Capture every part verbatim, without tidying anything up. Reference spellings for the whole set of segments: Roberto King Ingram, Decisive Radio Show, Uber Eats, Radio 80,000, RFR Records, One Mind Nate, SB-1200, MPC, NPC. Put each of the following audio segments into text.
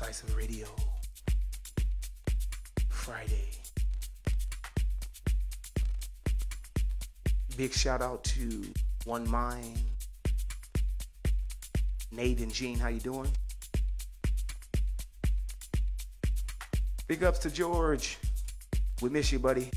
Decisive Radio, Friday. Big shout out to One Mind, Nate and Gene, how you doing? Big ups to George, we miss you, buddy.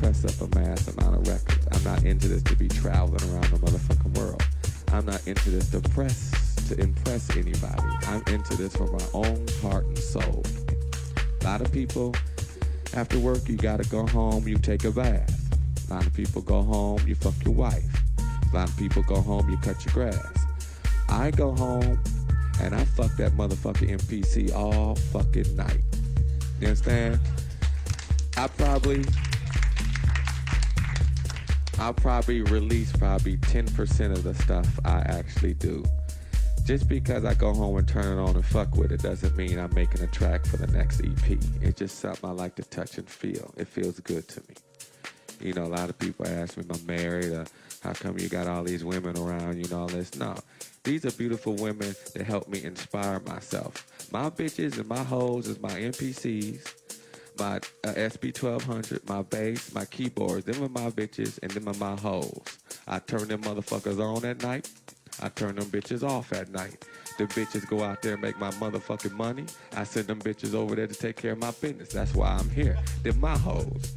press up a mass amount of records. I'm not into this to be traveling around the motherfucking world. I'm not into this to press, to impress anybody. I'm into this for my own heart and soul. A lot of people, after work, you gotta go home, you take a bath. A lot of people go home, you fuck your wife. A lot of people go home, you cut your grass. I go home, and I fuck that motherfucking M P C all fucking night. You understand? I probably, I'll probably release probably ten percent of the stuff I actually do. Just because I go home and turn it on and fuck with it doesn't mean I'm making a track for the next E P. It's just something I like to touch and feel. It feels good to me. You know, a lot of people ask me if I'm married or how come you got all these women around you and all this. No, these are beautiful women that help me inspire myself. My bitches and my hoes is my N P Cs, my uh, S B twelve hundred, my bass, my keyboards. Them are my bitches and them are my hoes. I turn them motherfuckers on at night. I turn them bitches off at night. The bitches go out there and make my motherfucking money. I send them bitches over there to take care of my business. That's why I'm here. They're my hoes.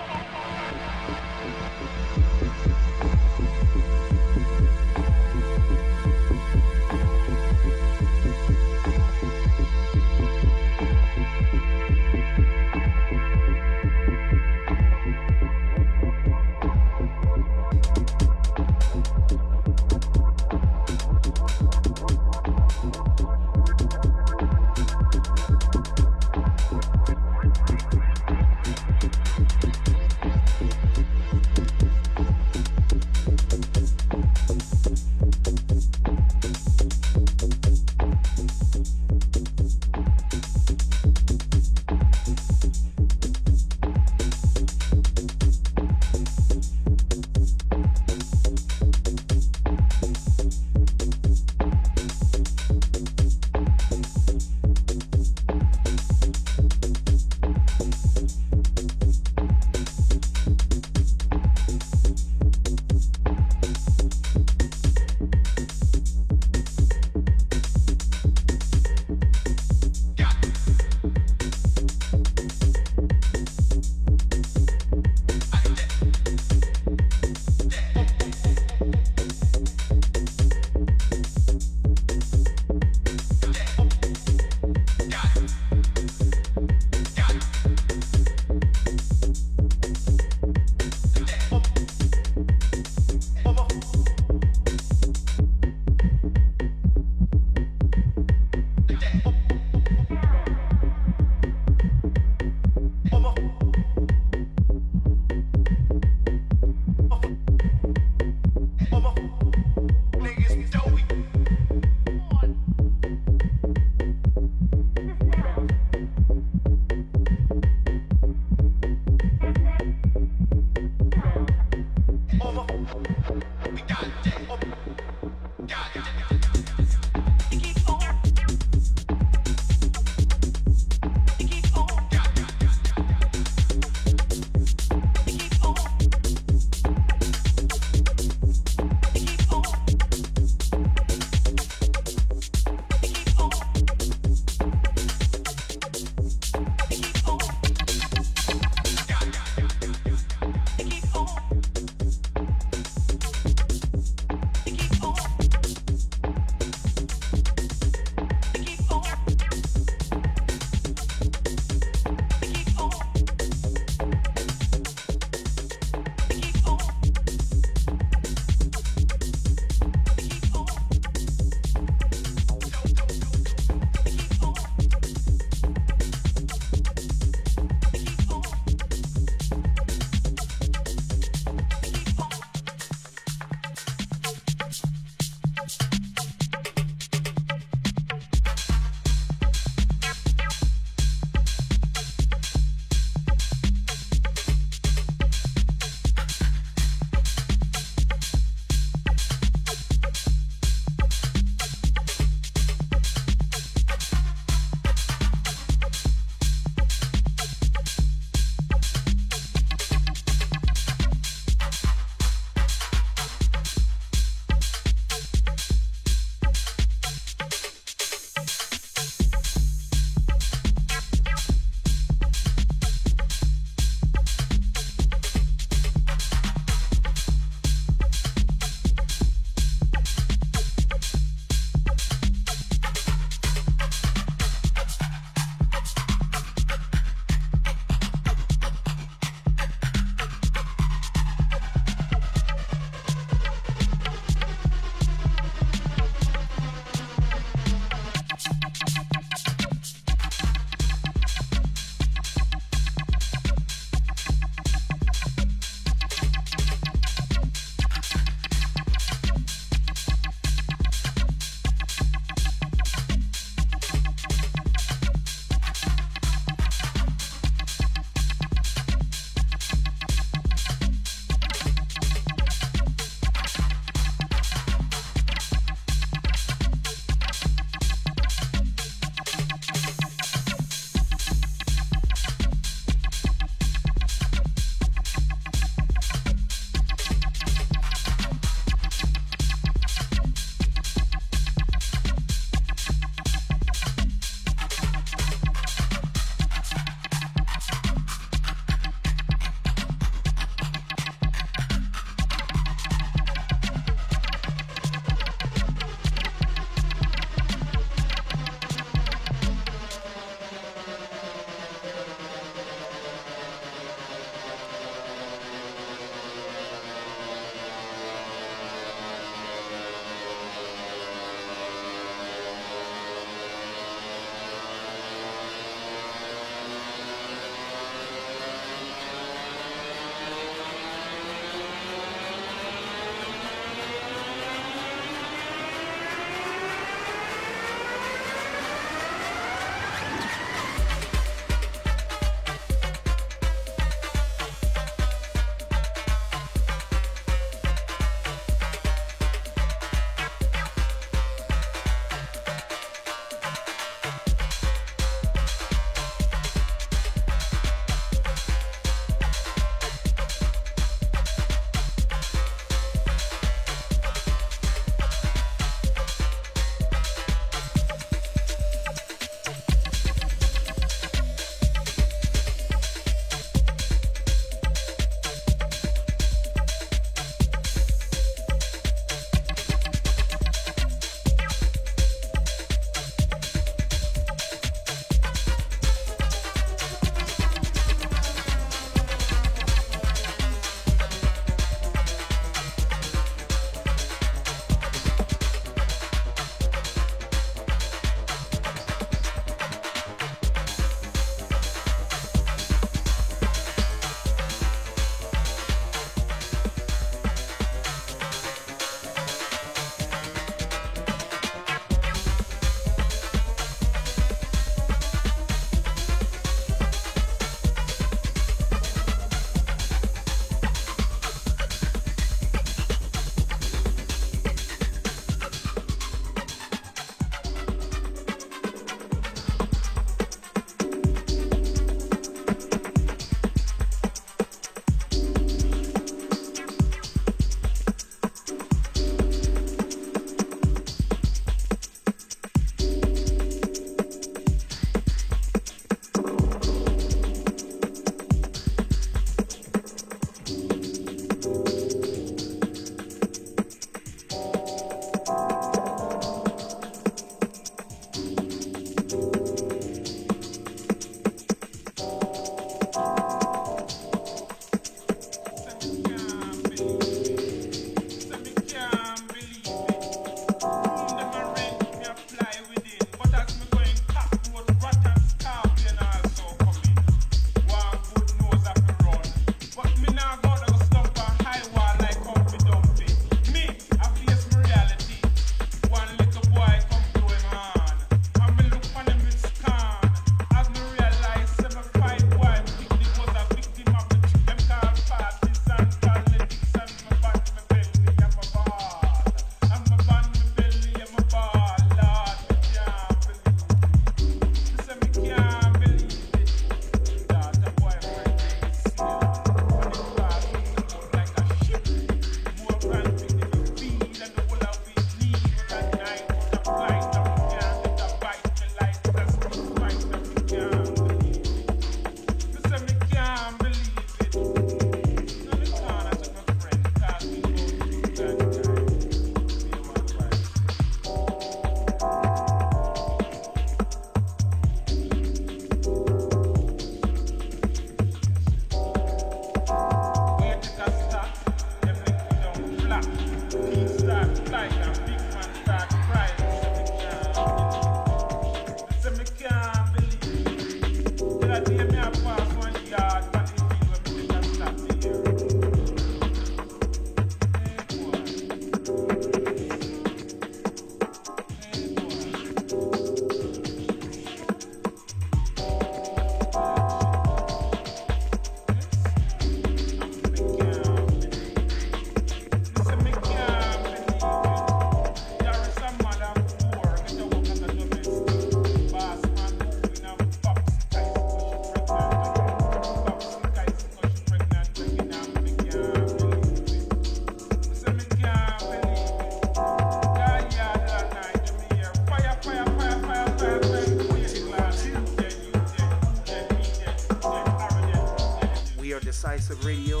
Decisive Radio.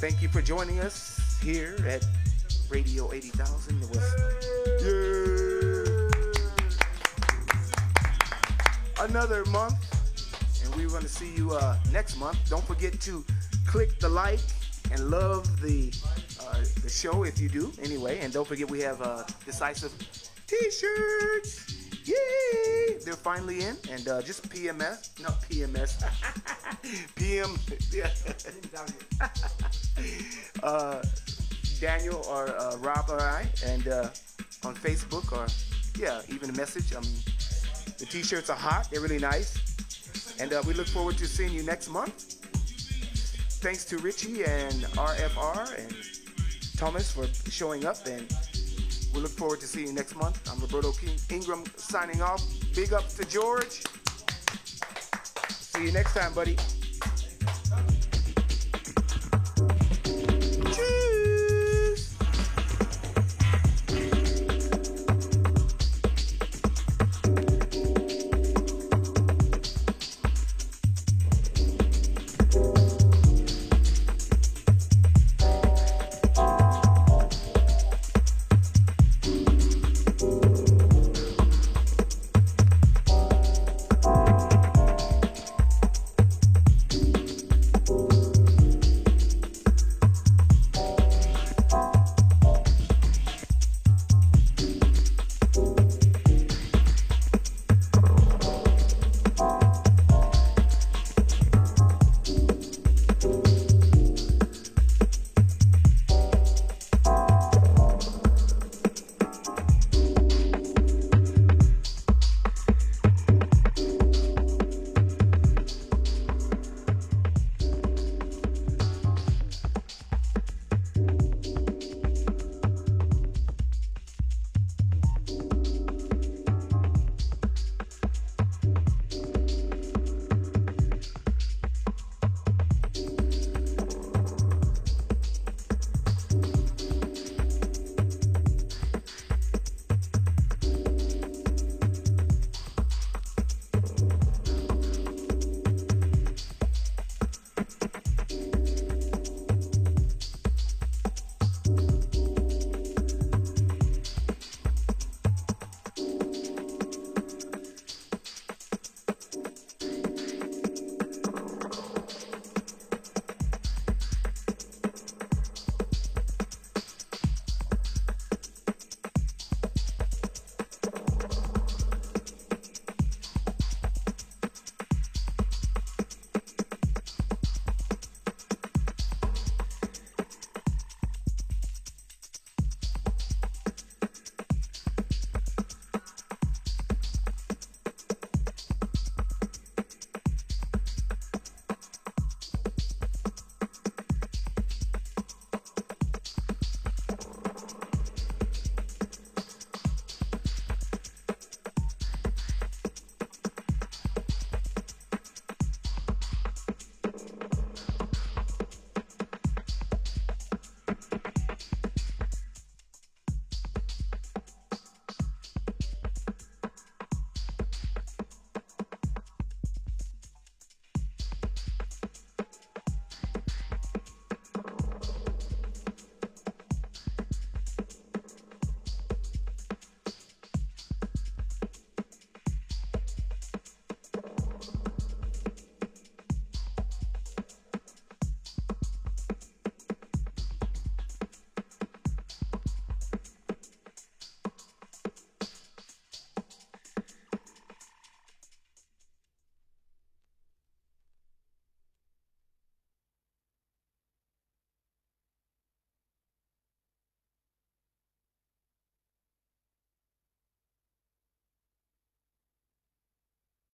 Thank you for joining us here at Radio eighty thousand. It was yeah. another month, and we want to see you uh, next month. Don't forget to click the like and love the uh, the show if you do. Anyway, and don't forget we have uh, Decisive T-shirts. Yay! They're finally in, and uh, just P M S, not P M S, P M, yeah. uh, Daniel or uh, Rob or I, and uh, on Facebook or yeah, even a message. Um, the T-shirts are hot; they're really nice, and uh, we look forward to seeing you next month. Thanks to Richie and R F R and Thomas for showing up and. We look forward to seeing you next month. I'm Roberto King Ingram signing off. Big ups to George. See you next time, buddy.